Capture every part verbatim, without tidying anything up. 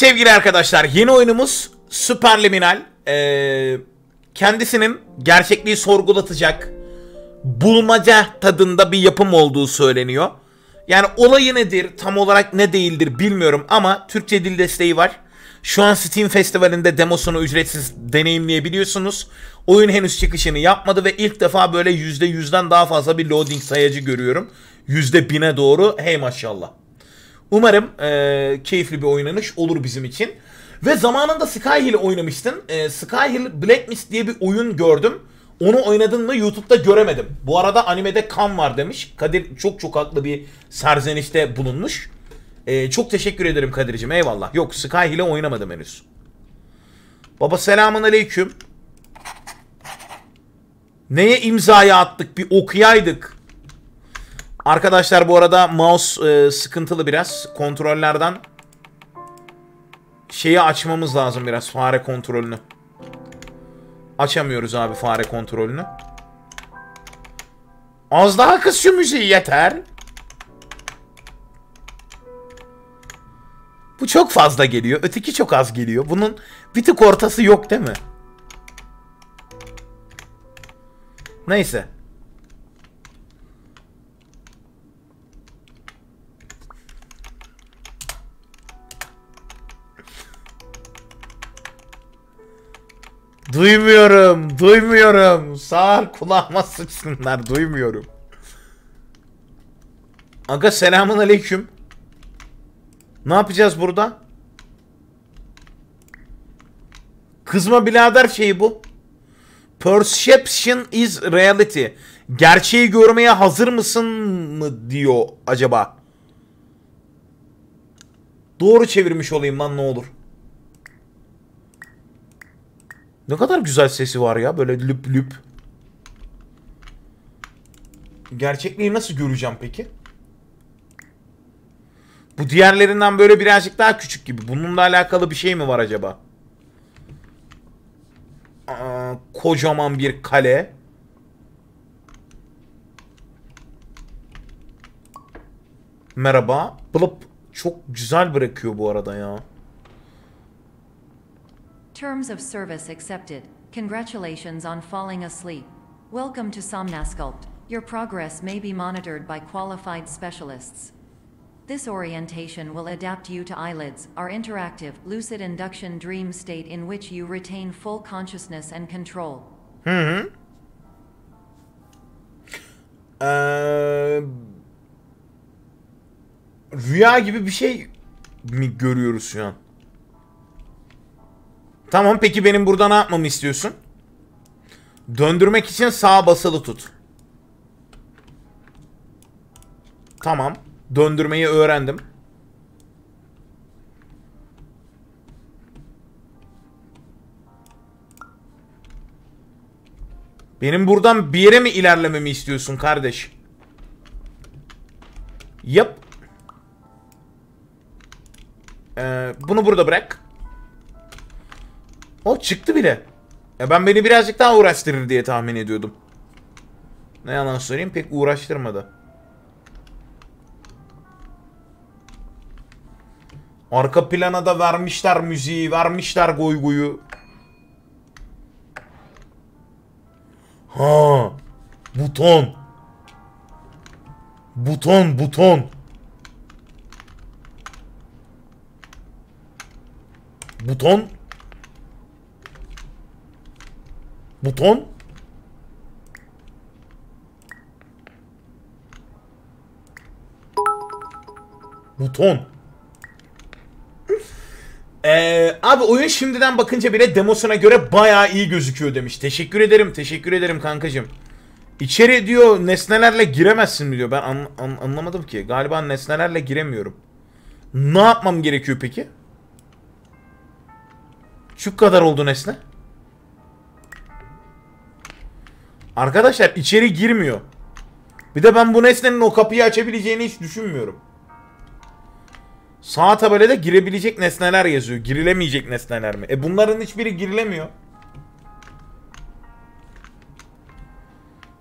Sevgili arkadaşlar, yeni oyunumuz Superliminal. Ee, kendisinin gerçekliği sorgulatacak, bulmaca tadında bir yapım olduğu söyleniyor. Yani olayı nedir, tam olarak ne değildir bilmiyorum ama Türkçe dil desteği var. Şu an Steam Festivali'nde demosunu ücretsiz deneyimleyebiliyorsunuz. Oyun henüz çıkışını yapmadı ve ilk defa böyle yüzde yüzden daha fazla bir loading sayacı görüyorum. yüzde bine doğru, hey maşallah. Umarım e, keyifli bir oynanış olur bizim için. Ve zamanında Skyhill oynamıştın. E, Skyhill Blackmist diye bir oyun gördüm. Onu oynadın mı YouTube'da göremedim. Bu arada animede kan var demiş. Kadir çok çok haklı bir serzenişte bulunmuş. E, çok teşekkür ederim Kadir'cim, eyvallah. Yok, Skyhill'e oynamadım henüz. Baba selamun aleyküm. Neye imzaya attık, bir okuyaydık. Arkadaşlar bu arada mouse e, sıkıntılı biraz. Kontrollerden şeyi açmamız lazım biraz, fare kontrolünü. Açamıyoruz abi fare kontrolünü. Az daha kız şu müziği, yeter. Bu çok fazla geliyor. Öteki çok az geliyor. Bunun bir tık ortası yok değil mi? Neyse. Duymuyorum, duymuyorum. Sağır kulağıma sıçsınlar, duymuyorum. Aga selamun aleyküm. Ne yapacağız burada? Kızma birader şeyi bu. Perception is reality. Gerçeği görmeye hazır mısın mı diyor acaba? Doğru çevirmiş olayım lan ne olur. Ne kadar güzel sesi var ya, böyle lüp lüp. Gerçekliği nasıl göreceğim peki? Bu diğerlerinden böyle birazcık daha küçük gibi. Bununla alakalı bir şey mi var acaba? Aa, kocaman bir kale. Merhaba. Blup. Çok güzel bırakıyor bu arada ya. Terms of service accepted. Congratulations on falling asleep. Welcome to Somnascult. Your progress may be monitored by qualified specialists. This orientation will adapt you to eyelids, our interactive, lucid induction dream state in which you retain full consciousness and control. Hı hı. Ee, rüya gibi bir şey mi görüyoruz şu an? Tamam, peki benim burada ne yapmamı istiyorsun? Döndürmek için sağa basılı tut. Tamam. Döndürmeyi öğrendim. Benim buradan bir yere mi ilerlememi istiyorsun kardeş? Yap. Ee, bunu burada bırak. O çıktı bile. Ya ben beni birazcık daha uğraştırır diye tahmin ediyordum. Ne yalan söyleyeyim, pek uğraştırmadı. Arka plana da vermişler müziği, vermişler goyguyu. Ha, buton. Buton, buton. Buton. Buton. Buton. Ee, abi oyun şimdiden bakınca bile demosuna göre bayağı iyi gözüküyor demiş. Teşekkür ederim, teşekkür ederim kankacığım. İçeri diyor nesnelerle giremezsin diyor. Ben an an anlamadım ki. Galiba nesnelerle giremiyorum. Ne yapmam gerekiyor peki? Şu kadar oldu nesne. Arkadaşlar içeri girmiyor. Bir de ben bu nesnenin o kapıyı açabileceğini hiç düşünmüyorum. Sağ tabelada girebilecek nesneler yazıyor. Girilemeyecek nesneler mi? E bunların hiçbiri girilemiyor.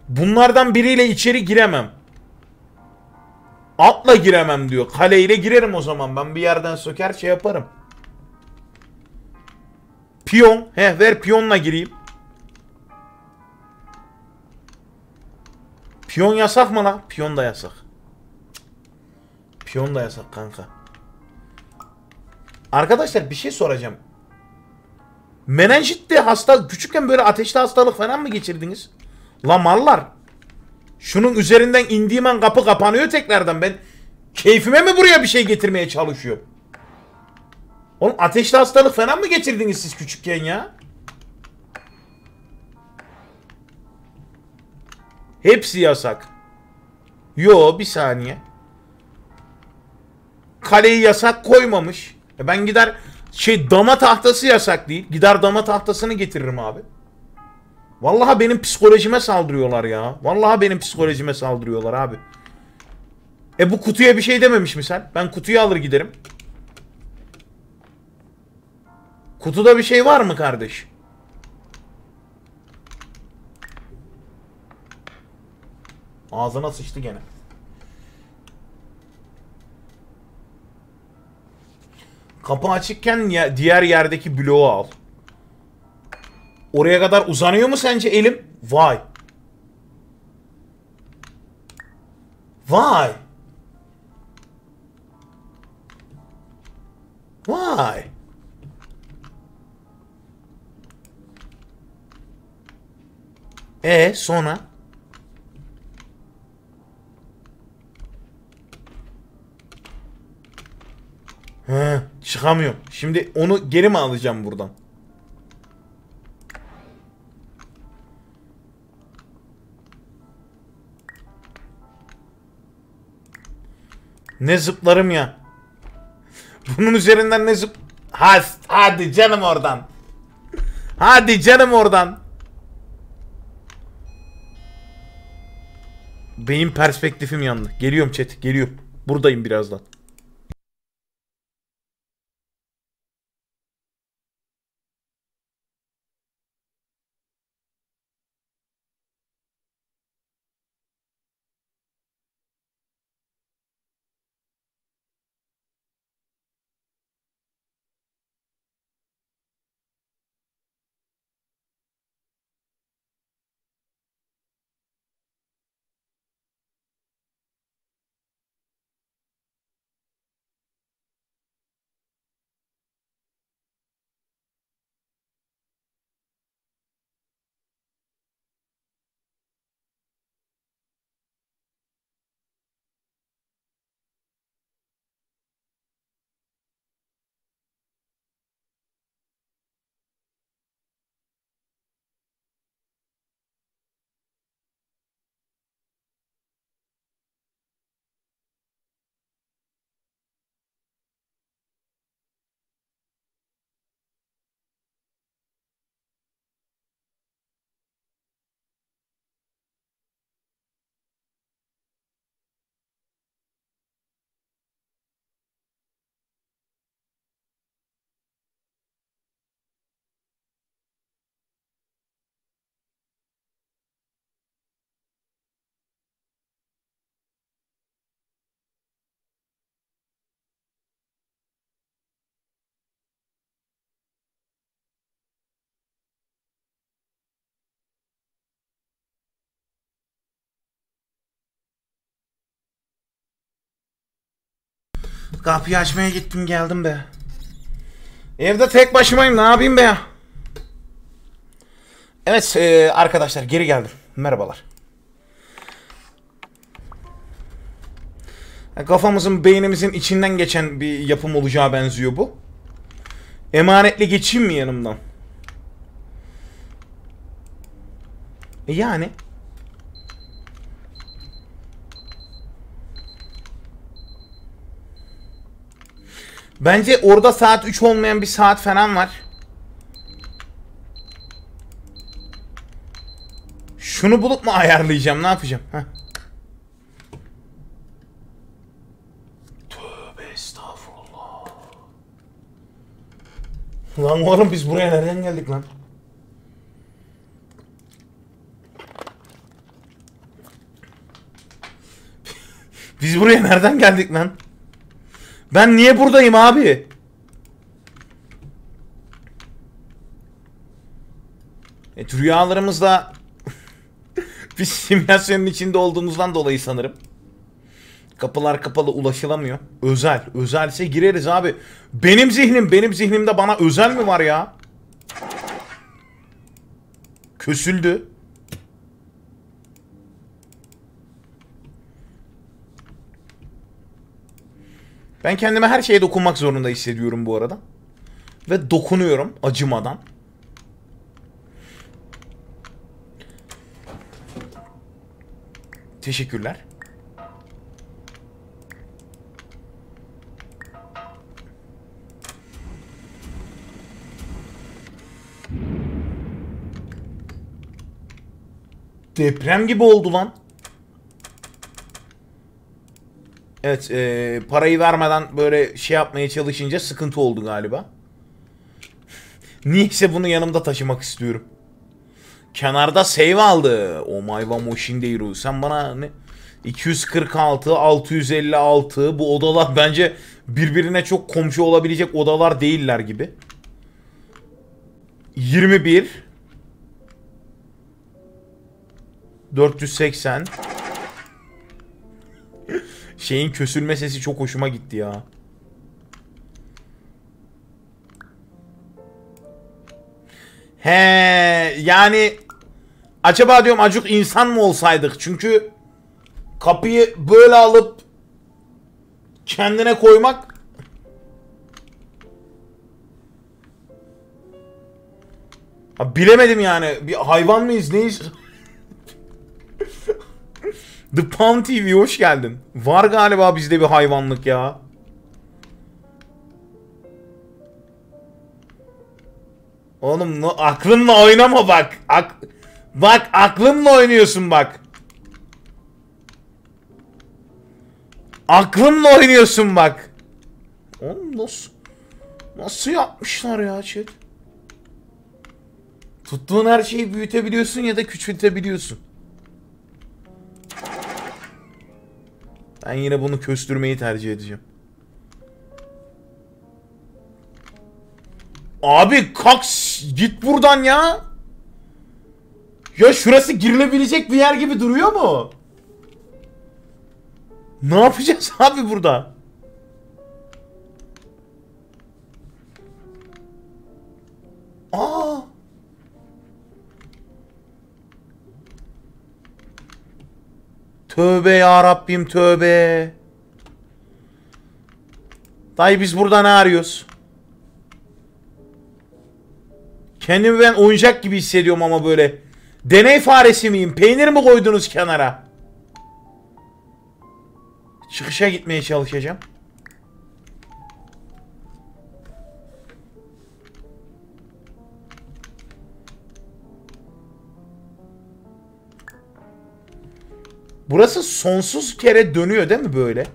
Bunlardan biriyle içeri giremem. Atla giremem diyor. Kaleyle girerim o zaman. Ben bir yerden söker şey yaparım. Piyon. Heh, ver piyonla gireyim. Piyon yasak mı lan? Piyon da yasak. Piyon da yasak kanka. Arkadaşlar bir şey soracağım. Menenjitli hasta, küçükken böyle ateşli hastalık falan mı geçirdiniz? La mallar. Şunun üzerinden indiğim an kapı kapanıyor tekrardan. Ben keyfime mi buraya bir şey getirmeye çalışıyorum? Oğlum ateşli hastalık falan mı geçirdiniz siz küçükken ya? Hepsi yasak. Yo bir saniye. Kaleyi yasak koymamış. E ben gider şey dama tahtası yasak değil. Gider dama tahtasını getiririm abi. Vallahi benim psikolojime saldırıyorlar ya. Vallahi benim psikolojime saldırıyorlar abi. E bu kutuya bir şey dememiş mi sen? Ben kutuyu alır giderim. Kutuda bir şey var mı kardeş? Ağzına sıçtı gene. Kapı açıkken ya diğer yerdeki bloğu al. Oraya kadar uzanıyor mu sence elim? Vay. Vay. Vay. E sonra? He, çıkamıyorum. Şimdi onu geri mi alacağım buradan? Ne zıplarım ya. Bunun üzerinden ne zıp... Hadi canım oradan. Hadi canım oradan. Beyin perspektifim yandı. Geliyorum chat, geliyorum. Buradayım birazdan. Kapıyı açmaya gittim geldim be. Evde tek başımayım, ne yapayım be ya. Evet e, arkadaşlar geri geldim. Merhabalar. Kafamızın, beynimizin içinden geçen bir yapım olacağı benziyor bu. Emanetli geçeyim mi yanımdan? E yani... Bence orada saat üç olmayan bir saat falan var. Şunu bulup mu ayarlayacağım? Ne yapacağım? Heh. Tövbe estağfurullah. Lan oğlum biz buraya nereden geldik lan? Biz buraya nereden geldik lan? Ben niye buradayım abi? Evet, rüyalarımızda bir simülasyonun içinde olduğumuzdan dolayı sanırım. Kapılar kapalı, ulaşılamıyor. Özel. Özelse gireriz abi. Benim zihnim. Benim zihnimde bana özel mi var ya? Kösüldü. Ben kendime her şeye dokunmak zorunda hissediyorum bu arada. Ve dokunuyorum acımadan. Teşekkürler. Deprem gibi oldu lan. Evet, e, parayı vermeden böyle şey yapmaya çalışınca sıkıntı oldu galiba. Niyeyse bunu yanımda taşımak istiyorum. Kenarda save aldı. O mayva moşindeyru. Sen bana ne? iki yüz kırk altı, altı yüz elli altı. Bu odalar bence birbirine çok komşu olabilecek odalar değiller gibi. yirmi bir, dört yüz seksen. Şeyin kösülme sesi çok hoşuma gitti ya. He, yani acaba diyorum acık insan mı olsaydık? Çünkü kapıyı böyle alıp kendine koymak. Ha, bilemedim yani. Bir hayvan mıyız, neyiz? The Pound T V hoş geldin. Var galiba bizde bir hayvanlık ya. Oğlum aklınla oynama bak. Ak bak aklınla oynuyorsun bak. Aklınla oynuyorsun bak. Oğlum nasıl, nasıl yapmışlar ya chat? Tuttuğun her şeyi büyütebiliyorsun ya da küçültebiliyorsun. Ben yine bunu köstürmeyi tercih edeceğim. Abi kalk git buradan ya. Ya şurası girilebilecek bir yer gibi duruyor mu? Ne yapacağız abi burada? Aa! Tövbe ya Rabbim, tövbe. Dayı biz burada ne arıyoruz? Kendimi ben oyuncak gibi hissediyorum ama böyle. Deney faresi miyim? Peynir mi koydunuz kenara? Çıkışa gitmeye çalışacağım. Burası sonsuz kere dönüyor değil mi böyle?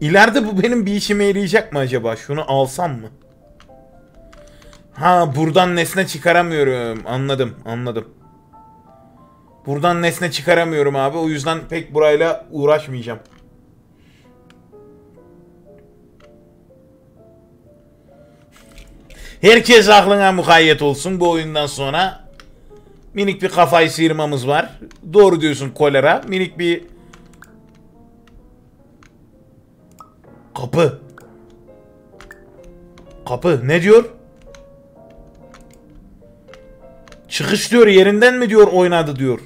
İleride bu benim bir işime yarayacak mı acaba? Şunu alsam mı? Ha, buradan nesne çıkaramıyorum. Anladım, anladım. Buradan nesne çıkaramıyorum abi. O yüzden pek burayla uğraşmayacağım. Herkes aklına mukayyet olsun bu oyundan sonra. Minik bir kafayı sıyırmamız var. Doğru diyorsun kolera. Minik bir... Kapı. Kapı. Ne diyor? Çıkış diyor. Yerinden mi diyor oynadı diyor.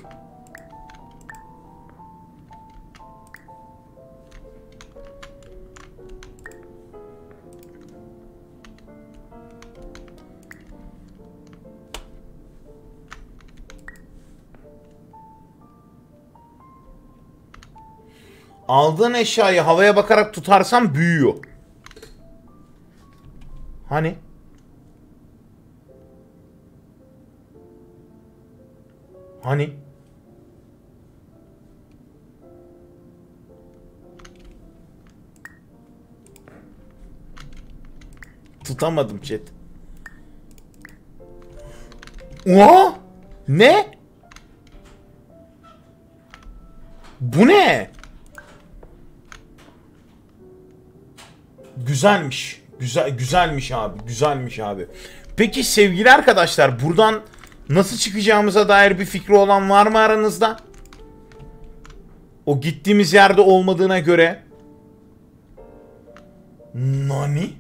Aldığın eşyayı havaya bakarak tutarsam büyüyor. Hani? Hani? Tutamadım chat. Oha! Ne? Bu ne? Güzelmiş. Güzel, güzelmiş abi. Güzelmiş abi. Peki sevgili arkadaşlar, buradan nasıl çıkacağımıza dair bir fikri olan var mı aranızda? O gittiğimiz yerde olmadığına göre. Nani?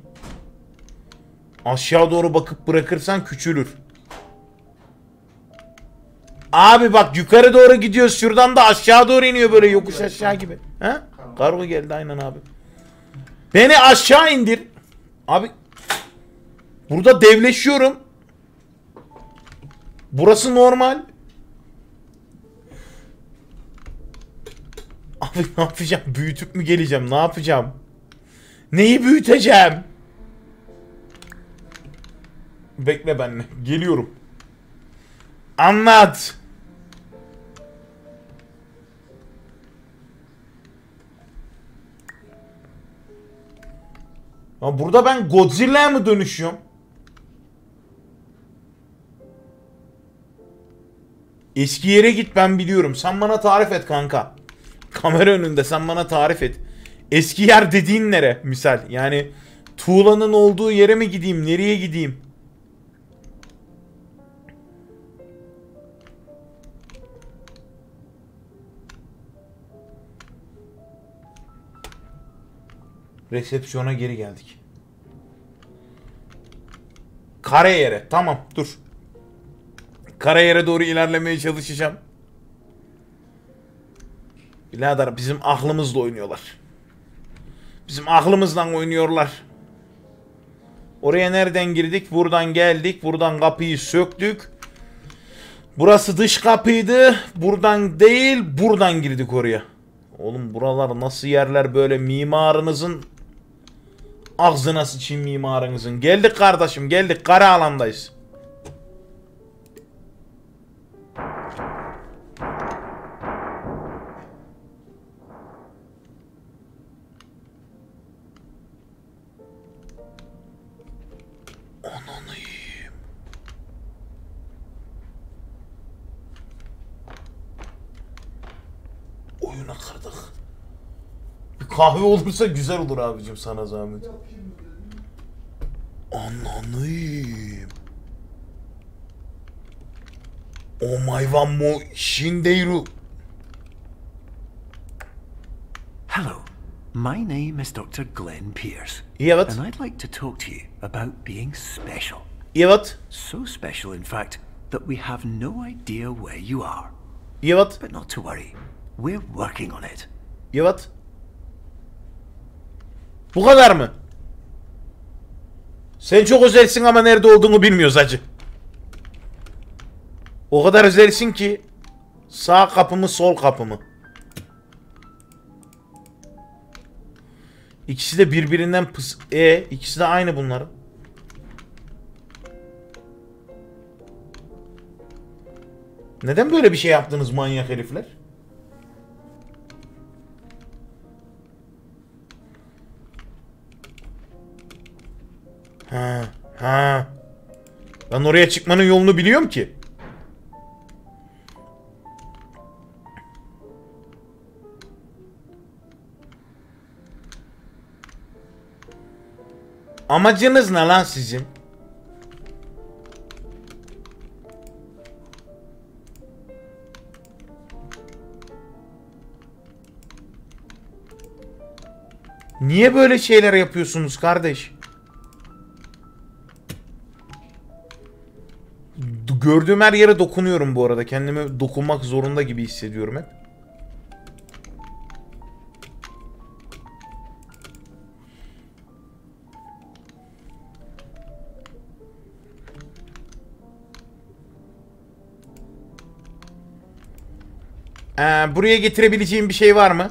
Aşağı doğru bakıp bırakırsan küçülür. Abi bak, yukarı doğru gidiyoruz. Şuradan da aşağı doğru iniyor böyle, yokuş aşağı gibi. He? Kargo geldi aynen abi. Beni aşağı indir. Abi burada devleşiyorum. Burası normal. Abi ne yapacağım? Büyütüp mü geleceğim? Ne yapacağım? Neyi büyüteceğim? Bekle benimle. Geliyorum. Anlat. Ya burada ben Godzilla'ya mı dönüşüyorum? Eski yere git, ben biliyorum. Sen bana tarif et kanka. Kamera önünde sen bana tarif et. Eski yer dediğin nere? Misal yani tuğlanın olduğu yere mi gideyim? Nereye gideyim? Resepsiyona geri geldik. Kare yere. Tamam dur. Kare yere doğru ilerlemeye çalışacağım. Birader bizim aklımızla oynuyorlar. Bizim aklımızdan oynuyorlar. Oraya nereden girdik? Buradan geldik. Buradan kapıyı söktük. Burası dış kapıydı. Buradan değil, buradan girdik oraya. Oğlum buralar nasıl yerler böyle, mimarınızın ağzına sıçayım mimarınızın. Geldik kardeşim, geldik. Kara alandayız. Kahve olursa güzel olur abicim, sana zahmet. Ananıyım. Oh my one mo shindeiru. Hello. My name is Doctor Glenn Pierce. Evet. And I'd like to talk to you about being special. Evet. So special in fact that we have no idea where you are. Evet. But not to worry. We're working on it. Evet. Bu kadar mı? Sen çok özelsin ama nerede olduğunu bilmiyoruz hacı. O kadar özelsin ki sağ kapımı, sol kapımı. İkisi de birbirinden pıs... E, ikisi de aynı bunların. Neden böyle bir şey yaptınız manyak herifler? Ha, ha. Ben oraya çıkmanın yolunu biliyorum ki. Amacınız ne lan sizin? Niye böyle şeyler yapıyorsunuz kardeş? Gördüğüm her yere dokunuyorum bu arada. Kendimi dokunmak zorunda gibi hissediyorum hep. Ee, buraya getirebileceğim bir şey var mı?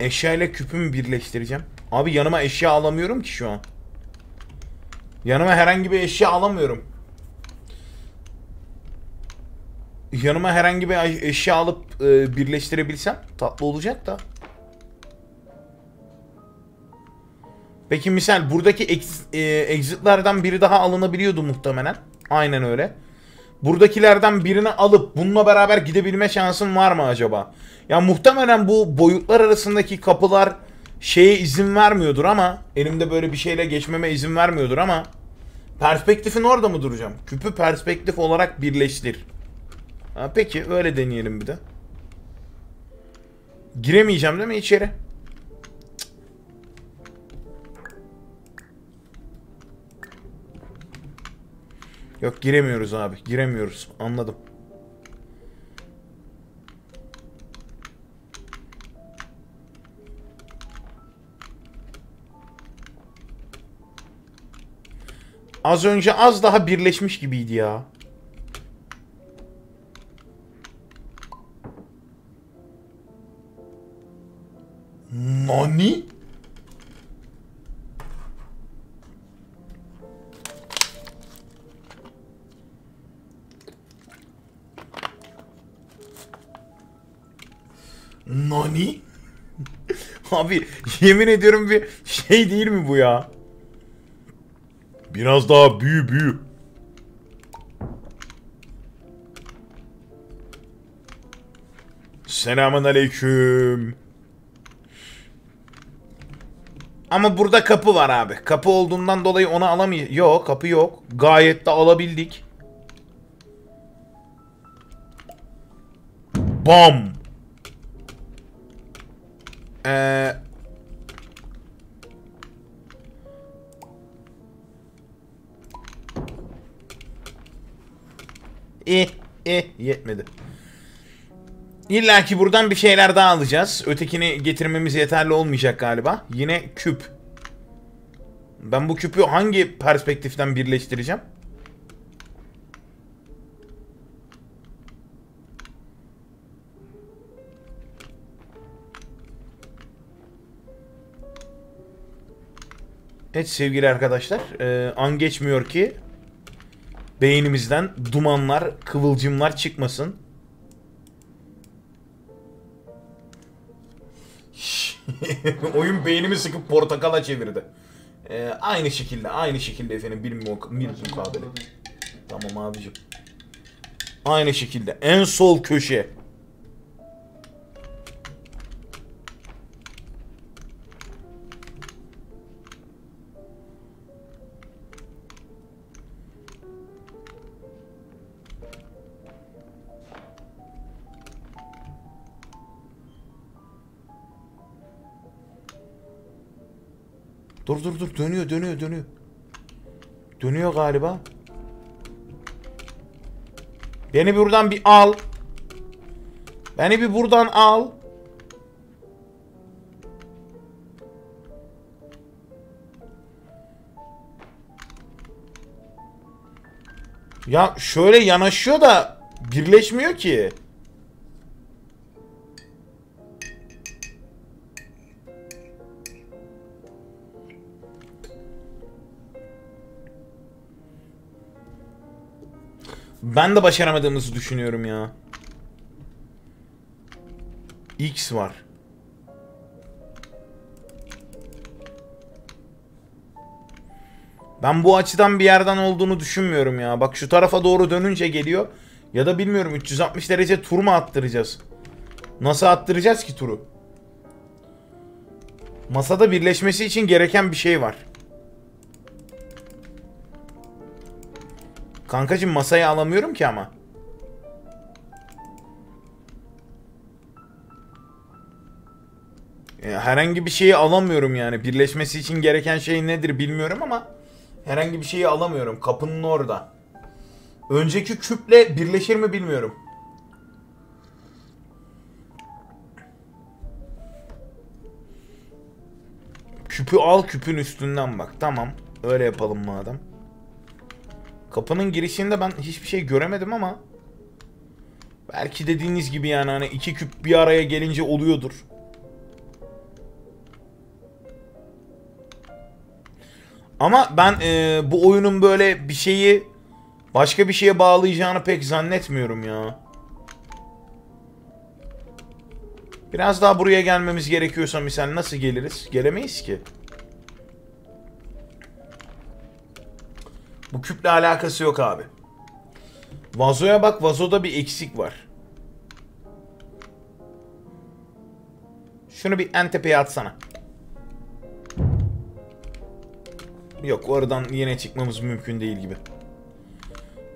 Eşya ile küpümü birleştireceğim. Abi yanıma eşya alamıyorum ki şu an. Yanıma herhangi bir eşya alamıyorum. Yanıma herhangi bir eşya alıp e, birleştirebilsem tatlı olacak da. Peki misal buradaki ex, e, exitlerden biri daha alınabiliyordu muhtemelen. Aynen öyle. buradakilerden birini alıp bununla beraber gidebilme şansım var mı acaba? Ya muhtemelen bu boyutlar arasındaki kapılar şeye izin vermiyordur ama elimde böyle bir şeyle geçmeme izin vermiyordur ama perspektifin orada mı duracağım? Küpü perspektif olarak birleştir. Ha, peki öyle deneyelim bir de. Giremeyeceğim değil mi içeri? Yok giremiyoruz abi. Giremiyoruz. Anladım. Az önce az daha birleşmiş gibiydi ya. Nani? Nani? Abi yemin ediyorum bir şey değil mi bu ya? Biraz daha büyü büyü. Selamun aleyküm. Ama burada kapı var abi. Kapı olduğundan dolayı onu alamıyor. Yok kapı yok. Gayet de alabildik. Bam. Ee... Eh, eh, yetmedi. İlla ki buradan bir şeyler daha alacağız. Ötekini getirmemiz yeterli olmayacak galiba. Yine küp. Ben bu küpü hangi perspektiften birleştireceğim? Evet sevgili arkadaşlar, ee, an geçmiyor ki beynimizden dumanlar, kıvılcımlar çıkmasın. Oyun beynimi sıkıp portakala çevirdi. Ee, aynı şekilde, aynı şekilde efendim bilmiyorum, bir mukabele. Tamam abicim. Aynı şekilde, en sol köşe. Dur dur dur dönüyor dönüyor dönüyor. Dönüyor galiba. Beni buradan bir al. Beni bir buradan al. Ya şöyle yanaşıyor da birleşmiyor ki. Ben de başaramadığımızı düşünüyorum ya. X var. Ben bu açıdan bir yerden olduğunu düşünmüyorum ya. Bak şu tarafa doğru dönünce geliyor. Ya da bilmiyorum üç yüz altmış derece tur mu attıracağız? Nasıl attıracağız ki turu? Masada birleşmesi için gereken bir şey var. Kankacığım masayı alamıyorum ki ama. Herhangi bir şeyi alamıyorum yani. Birleşmesi için gereken şey nedir bilmiyorum ama herhangi bir şeyi alamıyorum. Kapının orada. Önceki küple birleşir mi bilmiyorum. Küpü al, küpün üstünden bak. Tamam. Öyle yapalım madem. Kapının girişinde ben hiçbir şey göremedim ama belki dediğiniz gibi yani hani iki küp bir araya gelince oluyordur. Ama ben e, bu oyunun böyle bir şeyi başka bir şeye bağlayacağını pek zannetmiyorum ya. Biraz daha buraya gelmemiz gerekiyorsa misal nasıl geliriz? Gelemeyiz ki. Bu küple alakası yok abi. Vazoya bak, vazoda bir eksik var. Şunu bir en tepeye atsana. Yok, oradan yine çıkmamız mümkün değil gibi.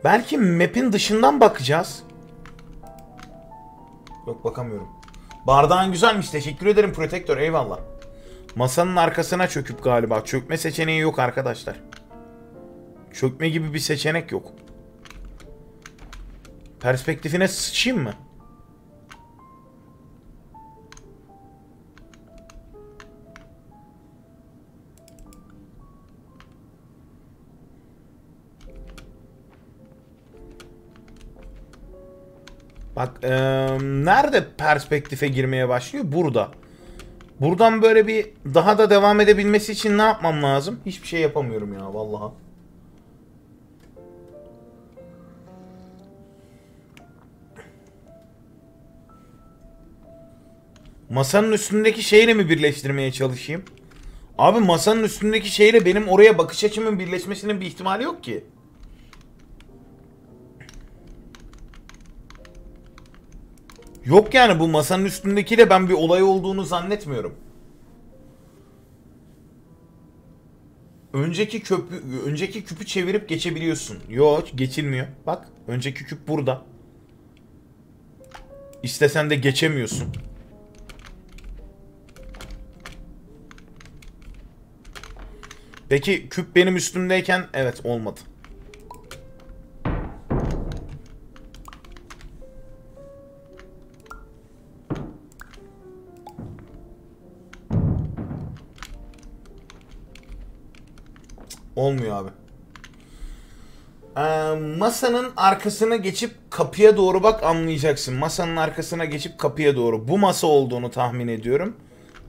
Belki map'in dışından bakacağız. Yok, bakamıyorum. Bardağın güzelmiş, teşekkür ederim Protektör, eyvallah. Masanın arkasına çöküp galiba. Çökme seçeneği yok arkadaşlar. Çökme gibi bir seçenek yok. Perspektifine sıçayım mı? Bak ee, nerede perspektife girmeye başlıyor? Burada. Buradan böyle bir daha da devam edebilmesi için ne yapmam lazım? Hiçbir şey yapamıyorum ya vallahi. Masanın üstündeki şeyle mi birleştirmeye çalışayım? Abi masanın üstündeki şeyle benim oraya bakış açımın birleşmesinin bir ihtimali yok ki. Yok yani, bu masanın üstündekiyle ben bir olay olduğunu zannetmiyorum. Önceki köpü, önceki küpü çevirip geçebiliyorsun. Yok, geçilmiyor. Bak, önceki küp burada. İstesen de geçemiyorsun. Peki küp benim üstümdeyken, evet, olmadı. Olmuyor abi. Ee, masanın arkasına geçip kapıya doğru bak, anlayacaksın. Masanın arkasına geçip kapıya doğru. Bu masa olduğunu tahmin ediyorum.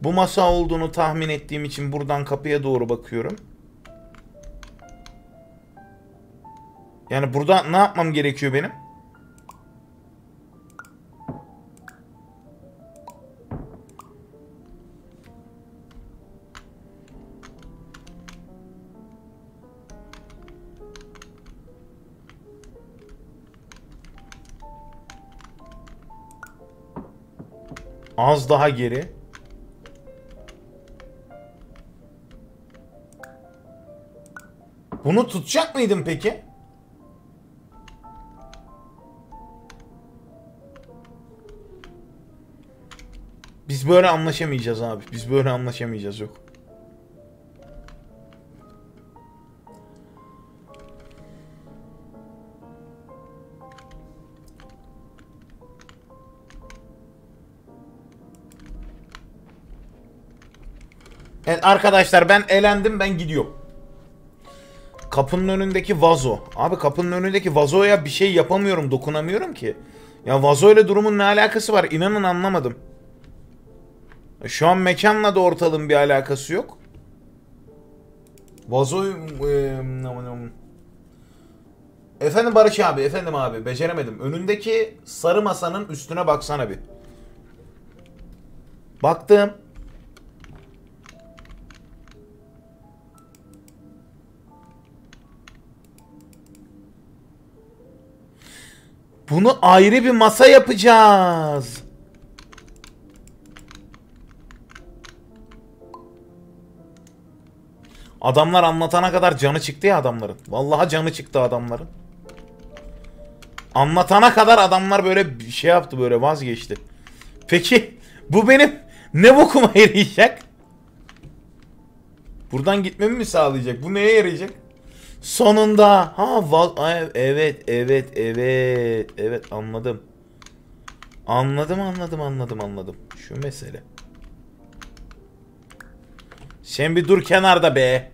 Bu masa olduğunu tahmin ettiğim için buradan kapıya doğru bakıyorum. Yani burada ne yapmam gerekiyor benim? Az daha geri. Bunu tutacak mıydım peki? Biz böyle anlaşamayacağız abi. Biz böyle anlaşamayacağız, yok. Evet arkadaşlar, ben elendim, ben gidiyorum. Kapının önündeki vazo. Abi kapının önündeki vazoya bir şey yapamıyorum, dokunamıyorum ki. Ya vazo ile durumun ne alakası var? İnanın anlamadım. Şu an mekanla da ortalığın bir alakası yok. Vazoyu... Efendim Barış abi, efendim abi, beceremedim. Önündeki sarı masanın üstüne baksana bir. Baktım. Bunu ayrı bir masa yapacağız. Adamlar anlatana kadar canı çıktı ya adamların. Vallahi canı çıktı adamların. Anlatana kadar adamlar böyle bir şey yaptı, böyle vazgeçti. Peki bu benim ne bokuma yarayacak? Buradan gitmemi mi sağlayacak? Bu neye yarayacak? Sonunda ha evet evet evet evet anladım. Anladım anladım anladım anladım. Şu mesele. Sen bir dur kenarda be.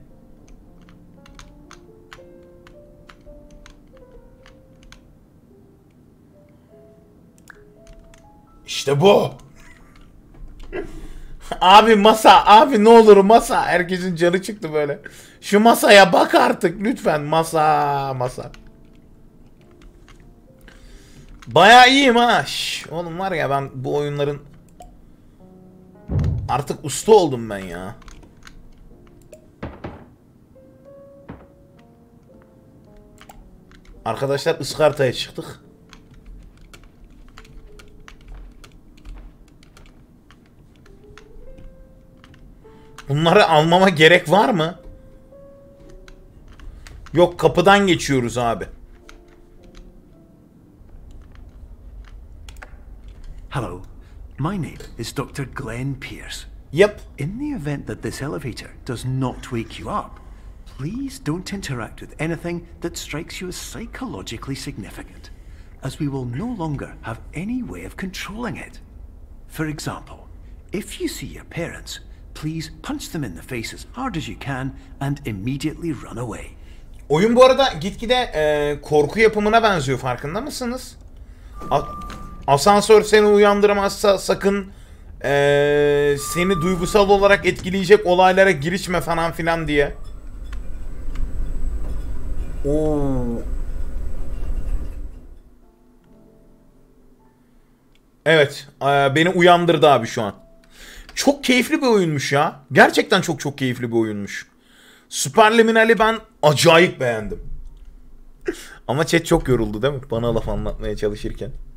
İşte bu. Abi masa, abi ne olur masa. Herkesin canı çıktı böyle. Şu masaya bak artık lütfen. Masa, masa. Bayağı iyiyim ha. Şş, oğlum var ya, ben bu oyunların artık usta oldum ben ya. Arkadaşlar ıskartaya çıktık. Bunları almama gerek var mı? Yok, kapıdan geçiyoruz abi. Hello, my name is Doctor Glenn Pierce. Yep. In the event that this elevator does not wake you up, please don't interact with anything that strikes you as psychologically significant, as we will no longer have any way of controlling it. For example, if you see your parents, please punch them in the face as hard as you can and immediately run away. Oyun bu arada gitgide e, korku yapımına benziyor, farkında mısınız? A Asansör seni uyandıramazsa sakın e, seni duygusal olarak etkileyecek olaylara girişme falan filan diye. Oo. Evet, e, beni uyandırdı abi şu an. Çok keyifli bir oyunmuş ya. Gerçekten çok çok keyifli bir oyunmuş. Superliminal'i ben acayip beğendim. Ama chat çok yoruldu değil mi? Bana laf anlatmaya çalışırken.